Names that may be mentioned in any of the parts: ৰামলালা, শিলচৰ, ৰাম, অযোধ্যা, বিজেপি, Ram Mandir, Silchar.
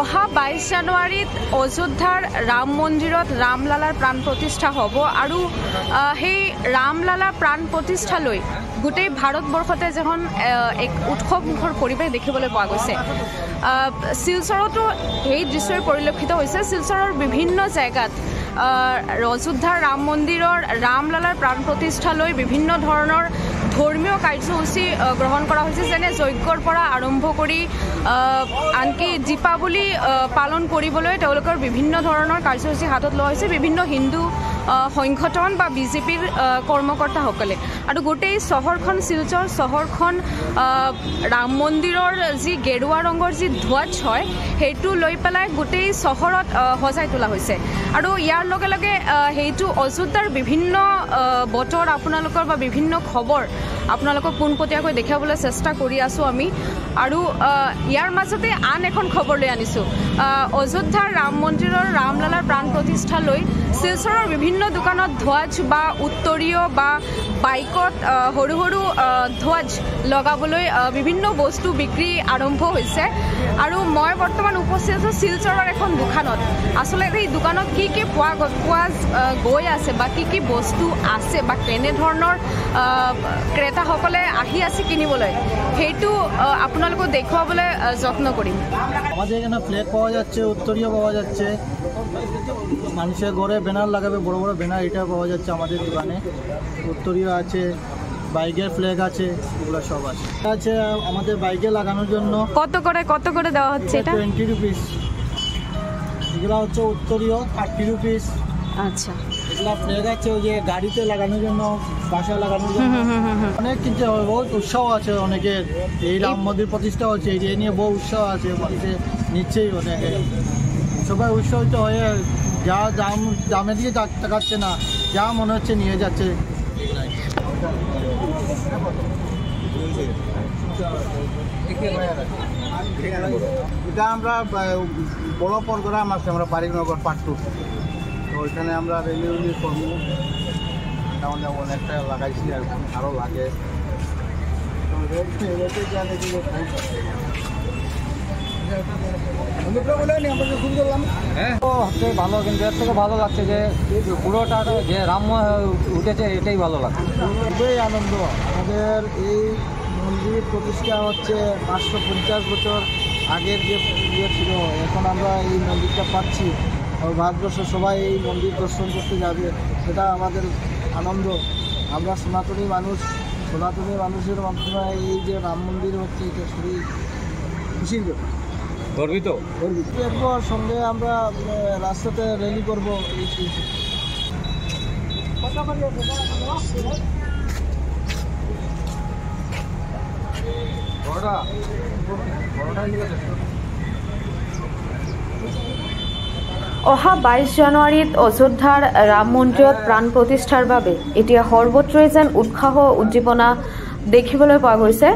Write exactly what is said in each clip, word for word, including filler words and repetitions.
অহা বাইশ জানুৱাৰীত অযোধ্যাৰ ৰাম মন্দিৰত ৰামলালাৰ প্ৰাণ প্ৰতিষ্ঠা হ'ব আৰু সেই ৰামলালা প্ৰাণ প্ৰতিষ্ঠালৈ গোটেই ভাৰতবৰ্ষতে যখন এক উৎসৱমুখৰ পৰিৱেশ দেখিবলৈ পোৱা গৈছে। শিলচৰতো এই দৃশ্যই পৰিলক্ষিত হৈছে। শিলচৰৰ বিভিন্ন জেগাত অযোধ্যাৰ ৰাম মন্দিৰৰ ৰামলালাৰ প্ৰাণ প্ৰতিষ্ঠালৈ বিভিন্ন ধৰণৰ ধৰ্মীয় কাৰ্যসূচী গ্ৰহণ কৰা হৈছে, যেনে যজ্ঞৰ পৰা আৰম্ভ কৰি আনকি দীপাৱলী পালন কৰিবলৈ তেওঁলোকৰ বিভিন্ন ধৰণৰ কাৰ্যসূচী হাতত লোৱা হৈছে বিভিন্ন হিন্দু সংগঠন বা বিজেপিৰ কৰ্মকৰ্তাসকলে। আৰু গোটেই চহৰখন, শিলচৰ চহৰখন ৰাম মন্দিৰৰ যি গেৰুৱা ৰঙৰ যি ধোঁৱাত হয় সেইটো লৈ পেলাই গোটেই চহৰত সজাই তোলা হৈছে। আৰু ইয়াৰ লগে লগে সেইটো অযোধ্যাৰ বিভিন্ন বতৰ আপোনালোকৰ বা বিভিন্ন খবৰ আপোনালোকক পোনপটীয়াকৈ দেখাবলৈ চেষ্টা কৰি আছোঁ আমি। আৰু ইয়াৰ মাজতে আন এখন খবৰ লৈ আনিছোঁ। অযোধ্যাৰ ৰাম মন্দিৰৰ ৰামলালাৰ প্ৰাণ প্ৰতিষ্ঠালৈ শিলচৰৰ বিভিন্ন দোকানত ধ্বজ বা উত্তৰীয় বা বাইকত সৰু সৰু ধ্বজ লগাবলৈ বিভিন্ন বস্তু বিক্ৰী আৰম্ভ হৈছে। আৰু মই বৰ্তমান উপস্থিত আছোঁ শিলচৰৰ এখন দোকানত। আচলতে এই দোকানত কি কি পোৱা পোৱা গৈ আছে বা কি কি বস্তু আছে বা কেনেধৰণৰ ক্ৰেতাসকলে আহি আছে কিনিবলৈ সেইটো আপোনালোকক দেখুৱাবলৈ যত্ন কৰিম। আমাদের এখানে ফ্ল্যাগ পাওয়া যাচ্ছে, উত্তরীয় পাওয়া যাচ্ছে, মানুষের ঘরে ব্যানার লাগাবে বড় বড় ব্যানার, এটা পাওয়া যাচ্ছে আমাদের দোকানে। উত্তরীয় আছে, বাইকের ফ্ল্যাগ আছে, এগুলো সব আছে আছে আমাদের বাইকে লাগানোর জন্য। কত করে কত করে দেওয়া হচ্ছে? এটা কুড়ি রুপিস। এগুলো হচ্ছে উত্তরীয় আশি রুপিস। আচ্ছা, এগুলো ফ্ল্যাগ আছে ওই যে গাড়িতে লাগানোর জন্য, বাসা লাগানোর জন্য। অনেক কিন্তু বহুত উৎসাহ আছে অনেকের, এই রাম মন্দির প্রতিষ্ঠা হচ্ছে এই নিয়ে বহু উৎসাহ আছে মানুষের, নিশ্চয়ই অনেকে সবাই উৎসাহিত হয়ে যা দাম দামের দিকে তাকাচ্ছে না, যা মনে হচ্ছে নিয়ে যাচ্ছে। এটা আমরা বড় প্রোগ্রাম আছে আমরা বারিকনগর পাটুর, তো ওইখানে আমরা রেলিউনি করব, তাহলে অনেকটা লাগাইছি আর আরও লাগে। ভালো কিন্তু এর থেকে ভালো লাগছে যে পুরোটা যে রাম উঠেছে, এটাই ভালো লাগছে, খুবই আনন্দ। আমাদের এই মন্দির প্রতিষ্ঠা হচ্ছে পাঁচশো পঞ্চাশ বছর আগের যে ইয়ে ছিল, এখন আমরা এই মন্দিরটা পাচ্ছি। ভারতবর্ষ সবাই এই মন্দির দর্শন করতে যাবে, এটা আমাদের আনন্দ। আমরা সনাতনী মানুষ, সনাতনী মানুষের মাধ্যমে এই যে রাম মন্দির হচ্ছে এটা খুবই খুশির ব্যাপার, গর্বিত। এরপর সঙ্গে আমরা রাস্তাতে র্যালি করবো। অহা বাইশ জানুৱাৰীত অযোধ্যাৰ ৰাম মন্দিৰত প্ৰাণ প্ৰতিষ্ঠাৰ বাবে এতিয়া সৰ্বত্ৰই যেন উৎসাহ উদ্দীপনা দেখিবলৈ পোৱা গৈছে।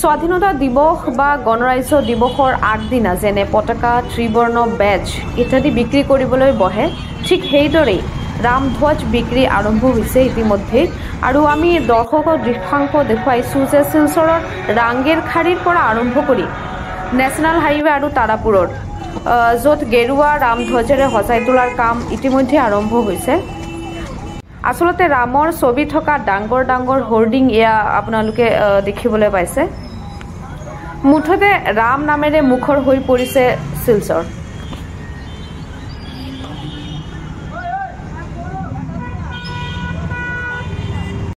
স্বাধীনতা দিৱস বা গণৰাজ্য দিৱসৰ আগদিনা যেনে পতাকা, ত্ৰিবৰ্ণ, বেজ ইত্যাদি বিক্ৰী কৰিবলৈ বহে, ঠিক সেইদৰেই ৰামধ্বজ বিক্ৰী আৰম্ভ হৈছে ইতিমধ্যেই। আৰু আমি দৰ্শকৰ দৃশ্যাংশ দেখুৱাইছোঁ যে শিলচৰৰ ৰাংগেৰ খাৰীৰ পৰা আৰম্ভ কৰি নেশ্যনেল হাইৱে আৰু তাৰাপুৰৰ য'ত গেৰুৱা ৰামধ্বজেৰে সজাই তোলাৰ কাম ইতিমধ্যে আৰম্ভ হৈছে। আচলতে ৰামৰ ছবি থকা ডাঙৰ ডাঙৰ হৰ্ডিং এয়া আপোনালোকে দেখিবলৈ পাইছে। মুঠতে ৰাম নামেৰে মুখৰ হৈ পৰিছে শিলচৰ।